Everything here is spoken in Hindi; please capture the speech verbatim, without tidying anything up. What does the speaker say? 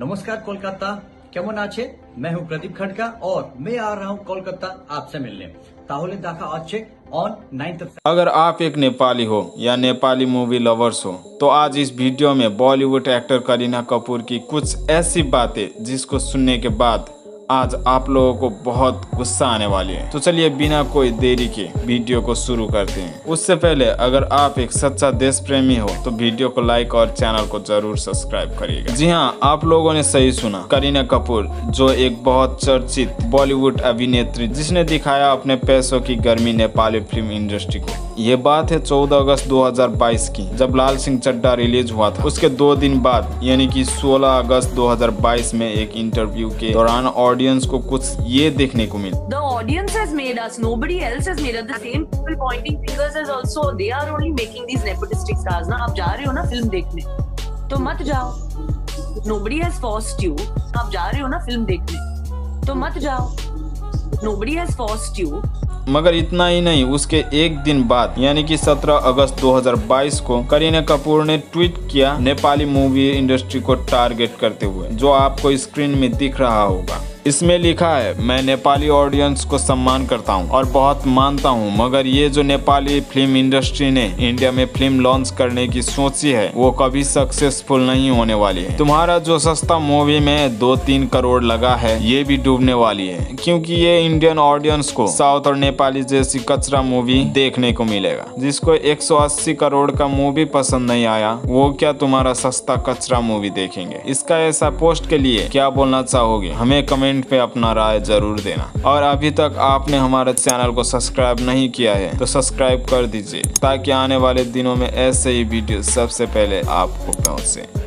नमस्कार कोलकाता, केमन आछे? मैं हूँ प्रदीप खड़का और मैं आ रहा हूँ कोलकाता आपसे मिलने। ताहले देखा अच्छे ऑन नाइन्थ। अगर आप एक नेपाली हो या नेपाली मूवी लवर्स हो तो आज इस वीडियो में बॉलीवुड एक्टर करीना कपूर की कुछ ऐसी बातें जिसको सुनने के बाद आज आप लोगों को बहुत गुस्सा आने वाली है। तो चलिए बिना कोई देरी के वीडियो को शुरू करते हैं। उससे पहले अगर आप एक सच्चा देश प्रेमी हो तो वीडियो को लाइक और चैनल को जरूर सब्सक्राइब करिएगा। जी हाँ, आप लोगों ने सही सुना। करीना कपूर जो एक बहुत चर्चित बॉलीवुड अभिनेत्री जिसने दिखाया अपने पैसों की गर्मी नेपाली फिल्म इंडस्ट्री को। ये बात है चौदह अगस्त दो हज़ार बाईस की, जब लाल सिंह चड्डा रिलीज हुआ था। उसके दो दिन बाद यानी कि सोलह अगस्त दो हज़ार बाईस में एक इंटरव्यू के दौरान ऑडियंस को कुछ ये देखने को मिला। The audience has made us, nobody else has made us. The same people pointing fingers as also, they are only making these nepotistic stars. ना आप जा रहे हो ना फिल्म देखने, तो मत जाओ। Nobody has forced you. आप जा रहे हो ना फिल्म देखने, तो मत जाओ। Nobody has forced you. मगर इतना ही नहीं, उसके एक दिन बाद यानी कि सत्रह अगस्त दो हज़ार बाईस को करीना कपूर ने ट्वीट किया नेपाली मूवी इंडस्ट्री को टारगेट करते हुए, जो आपको स्क्रीन में दिख रहा होगा। इसमें लिखा है, मैं नेपाली ऑडियंस को सम्मान करता हूं और बहुत मानता हूं, मगर ये जो नेपाली फिल्म इंडस्ट्री ने इंडिया में फिल्म लॉन्च करने की सोची है वो कभी सक्सेसफुल नहीं होने वाली है। तुम्हारा जो सस्ता मूवी में दो तीन करोड़ लगा है ये भी डूबने वाली है, क्योंकि ये इंडियन ऑडियंस को साउथ और नेपाली जैसी कचरा मूवी देखने को मिलेगा। जिसको एक सौ अस्सी करोड़ का मूवी पसंद नहीं आया वो क्या तुम्हारा सस्ता कचरा मूवी देखेंगे? इसका ऐसा पोस्ट के लिए क्या बोलना चाहोगे? हमें कमेंट पे अपना राय जरूर देना। और अभी तक आपने हमारे चैनल को सब्सक्राइब नहीं किया है तो सब्सक्राइब कर दीजिए, ताकि आने वाले दिनों में ऐसे ही वीडियो सबसे पहले आपको पहुंचे।